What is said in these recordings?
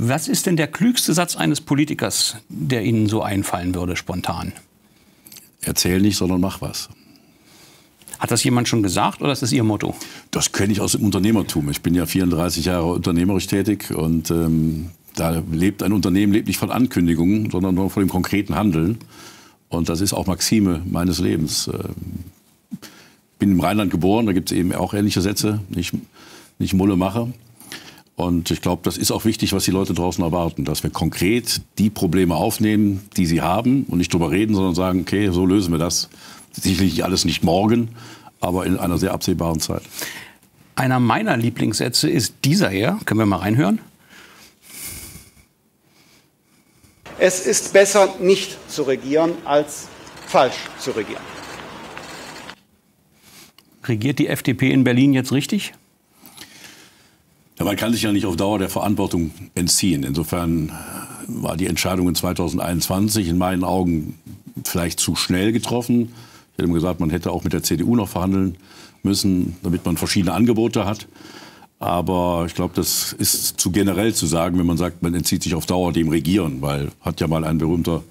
Was ist denn der klügste Satz eines Politikers, der Ihnen so einfallen würde, spontan? Erzähl nicht, sondern mach was. Hat das jemand schon gesagt oder ist das Ihr Motto? Das kenne ich aus dem Unternehmertum. Ich bin ja 34 Jahre unternehmerisch tätig und da lebt ein Unternehmen nicht von Ankündigungen, sondern nur von dem konkreten Handeln. Und das ist auch Maxime meines Lebens. Ich bin im Rheinland geboren, da gibt es eben auch ähnliche Sätze, nicht Mulle mache. Und ich glaube, das ist auch wichtig, was die Leute draußen erwarten, dass wir konkret die Probleme aufnehmen, die sie haben und nicht drüber reden, sondern sagen, okay, so lösen wir das. Sicherlich alles nicht morgen, aber in einer sehr absehbaren Zeit. Einer meiner Lieblingssätze ist dieser hier. Können wir mal reinhören? Es ist besser, nicht zu regieren, als falsch zu regieren. Regiert die FDP in Berlin jetzt richtig? Ja, man kann sich ja nicht auf Dauer der Verantwortung entziehen. Insofern war die Entscheidung in 2021 in meinen Augen vielleicht zu schnell getroffen. Ich hätte gesagt, man hätte auch mit der CDU noch verhandeln müssen, damit man verschiedene Angebote hat. Aber ich glaube, das ist zu generell zu sagen, wenn man sagt, man entzieht sich auf Dauer dem Regieren. Weil, hat ja mal ein berühmter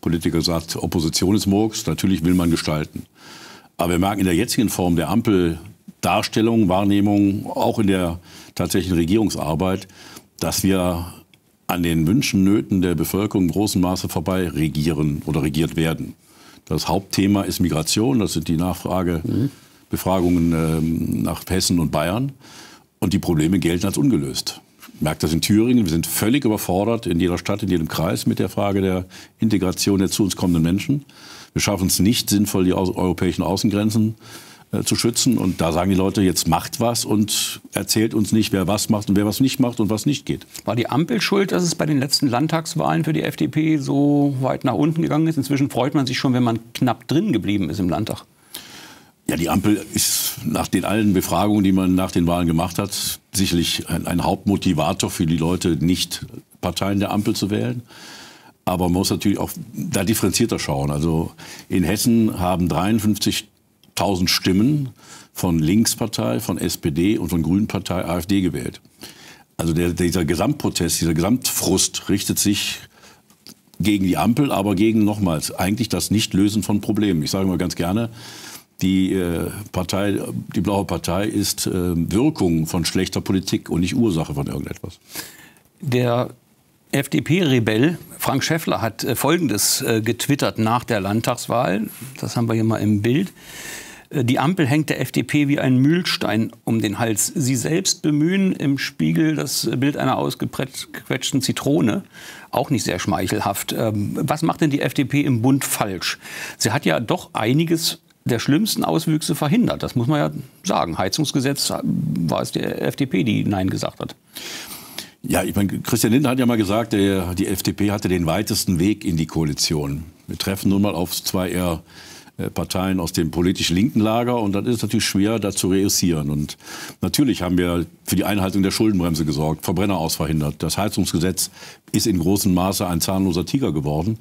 Politiker gesagt, Opposition ist Murks, natürlich will man gestalten. Aber wir merken in der jetzigen Form der Ampel, Darstellung, Wahrnehmung, auch in der tatsächlichen Regierungsarbeit, dass wir an den Wünschen, Nöten der Bevölkerung im großen Maße vorbei regieren oder regiert werden. Das Hauptthema ist Migration, das sind die Nachfragebefragungen nach Hessen und Bayern. Und die Probleme gelten als ungelöst. Ich merke das in Thüringen, wir sind völlig überfordert in jeder Stadt, in jedem Kreis mit der Frage der Integration der zu uns kommenden Menschen. Wir schaffen es nicht sinnvoll, die europäischen Außengrenzen zu schützen. Und da sagen die Leute, jetzt macht was und erzählt uns nicht, wer was macht und wer was nicht macht und was nicht geht. War die Ampel schuld, dass es bei den letzten Landtagswahlen für die FDP so weit nach unten gegangen ist? Inzwischen freut man sich schon, wenn man knapp drin geblieben ist im Landtag. Ja, die Ampel ist nach den allen Befragungen, die man nach den Wahlen gemacht hat, sicherlich ein Hauptmotivator für die Leute, nicht Parteien der Ampel zu wählen. Aber man muss natürlich auch da differenzierter schauen. Also in Hessen haben 53.000 Stimmen von Linkspartei, von SPD und von Grünenpartei AfD gewählt. Also dieser Gesamtprotest, dieser Gesamtfrust richtet sich gegen die Ampel, aber gegen nochmals eigentlich das Nichtlösen von Problemen. Ich sage mal ganz gerne, die Blaue Partei ist Wirkung von schlechter Politik und nicht Ursache von irgendetwas. Der FDP-Rebell Frank Schäffler hat Folgendes getwittert nach der Landtagswahl. Das haben wir hier mal im Bild. Die Ampel hängt der FDP wie ein Mühlstein um den Hals. Sie selbst bemühen im Spiegel das Bild einer ausgequetschten Zitrone. Auch nicht sehr schmeichelhaft. Was macht denn die FDP im Bund falsch? Sie hat ja doch einiges der schlimmsten Auswüchse verhindert. Das muss man ja sagen. Heizungsgesetz war es der FDP, die Nein gesagt hat. Ja, ich meine, Christian Lindner hat ja mal gesagt, die FDP hatte den weitesten Weg in die Koalition. Wir treffen nun mal auf zwei eher Parteien aus dem politisch linken Lager und dann ist es natürlich schwer, da zu reüssieren. Und natürlich haben wir für die Einhaltung der Schuldenbremse gesorgt, Verbrenneraus verhindert. Das Heizungsgesetz ist in großem Maße ein zahnloser Tiger geworden.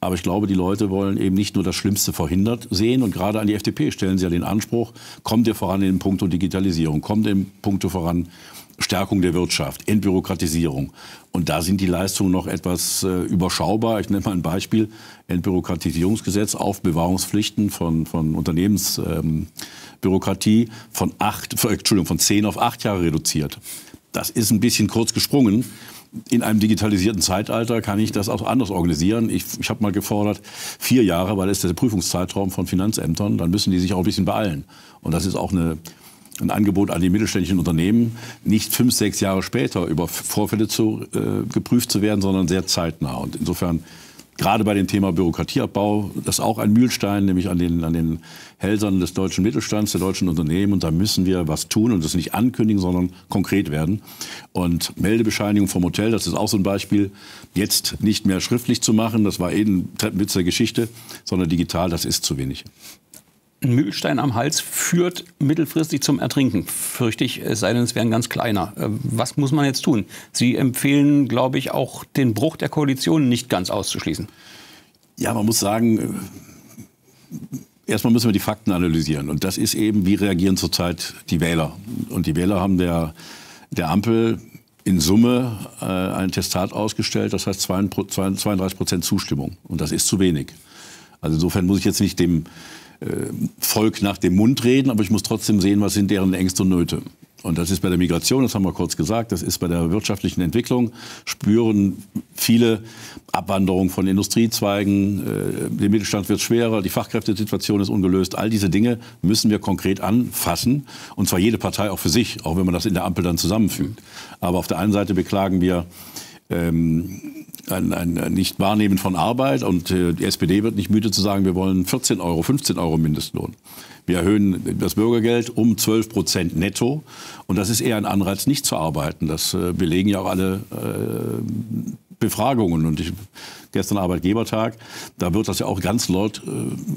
Aber ich glaube, die Leute wollen eben nicht nur das Schlimmste verhindert sehen. Und gerade an die FDP stellen sie ja den Anspruch, kommt ihr voran in puncto Digitalisierung, kommt ihr puncto voran Stärkung der Wirtschaft, Entbürokratisierung. Und da sind die Leistungen noch etwas überschaubar. Ich nenne mal ein Beispiel, Entbürokratisierungsgesetz, Aufbewahrungspflichten von Unternehmensbürokratie von 10 auf 8 Jahre reduziert. Das ist ein bisschen kurz gesprungen. In einem digitalisierten Zeitalter kann ich das auch anders organisieren. Ich habe mal gefordert, 4 Jahre, weil das ist der Prüfungszeitraum von Finanzämtern. Dann müssen die sich auch ein bisschen beeilen. Und das ist auch ein Angebot an die mittelständischen Unternehmen, nicht 5, 6 Jahre später über Vorfälle geprüft zu werden, sondern sehr zeitnah. Und insofern, gerade bei dem Thema Bürokratieabbau, das ist auch ein Mühlstein, nämlich an den Hälsern des deutschen Mittelstands, der deutschen Unternehmen. Und da müssen wir was tun und das nicht ankündigen, sondern konkret werden. Und Meldebescheinigung vom Hotel, das ist auch so ein Beispiel, jetzt nicht mehr schriftlich zu machen, das war eben ein Treppenwitz der Geschichte, sondern digital, das ist zu wenig. Ein Mühlstein am Hals führt mittelfristig zum Ertrinken, fürchte ich, es sei denn, es wäre ein ganz kleiner. Was muss man jetzt tun? Sie empfehlen, glaube ich, auch den Bruch der Koalition nicht ganz auszuschließen. Ja, man muss sagen, erstmal müssen wir die Fakten analysieren. Und das ist eben, wie reagieren zurzeit die Wähler. Und die Wähler haben der Ampel in Summe ein Testat ausgestellt, das heißt 32% Zustimmung. Und das ist zu wenig. Also insofern muss ich jetzt nicht dem Volk nach dem Mund reden, aber ich muss trotzdem sehen, was sind deren Ängste und Nöte. Und das ist bei der Migration, das haben wir kurz gesagt, das ist bei der wirtschaftlichen Entwicklung, spüren viele Abwanderung von Industriezweigen, dem Mittelstand wird schwerer, die Fachkräftesituation ist ungelöst. All diese Dinge müssen wir konkret anfassen, und zwar jede Partei auch für sich, auch wenn man das in der Ampel dann zusammenfügt. Aber auf der einen Seite beklagen wir ein Nicht-Wahrnehmen von Arbeit, und die SPD wird nicht müde zu sagen, wir wollen 14 Euro, 15 Euro Mindestlohn. Wir erhöhen das Bürgergeld um 12% netto, und das ist eher ein Anreiz, nicht zu arbeiten. Das belegen ja auch alle Befragungen, und gestern Arbeitgebertag, da wird das ja auch ganz laut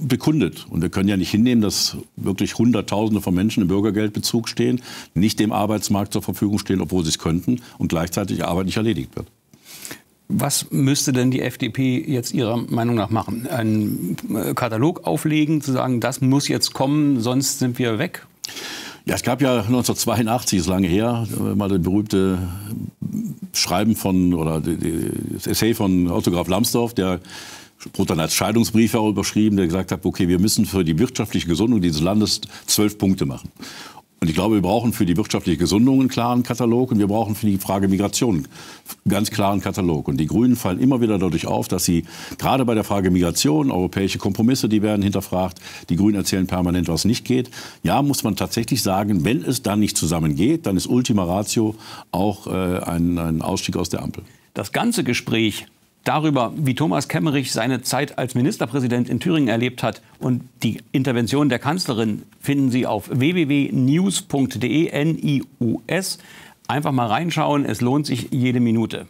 bekundet. Und wir können ja nicht hinnehmen, dass wirklich Hunderttausende von Menschen im Bürgergeldbezug stehen, nicht dem Arbeitsmarkt zur Verfügung stehen, obwohl sie es könnten, und gleichzeitig Arbeit nicht erledigt wird. Was müsste denn die FDP jetzt Ihrer Meinung nach machen? Einen Katalog auflegen, zu sagen, das muss jetzt kommen, sonst sind wir weg? Ja, es gab ja 1982, ist lange her, mal das berühmte Schreiben von, oder das Essay von Otto Graf Lambsdorff, der wurde dann als Scheidungsbrief auch überschrieben, der gesagt hat, okay, wir müssen für die wirtschaftliche Gesundung dieses Landes 12 Punkte machen. Und ich glaube, wir brauchen für die wirtschaftliche Gesundung einen klaren Katalog, und wir brauchen für die Frage Migration einen ganz klaren Katalog. Und die Grünen fallen immer wieder dadurch auf, dass sie gerade bei der Frage Migration, europäische Kompromisse, die werden hinterfragt. Die Grünen erzählen permanent, was nicht geht. Ja, muss man tatsächlich sagen, wenn es dann nicht zusammengeht, dann ist Ultima Ratio auch ein Ausstieg aus der Ampel. Das ganze Gespräch darüber, wie Thomas Kemmerich seine Zeit als Ministerpräsident in Thüringen erlebt hat, und die Intervention der Kanzlerin, finden Sie auf www.news.de, N-I-U-S. Einfach mal reinschauen, es lohnt sich jede Minute.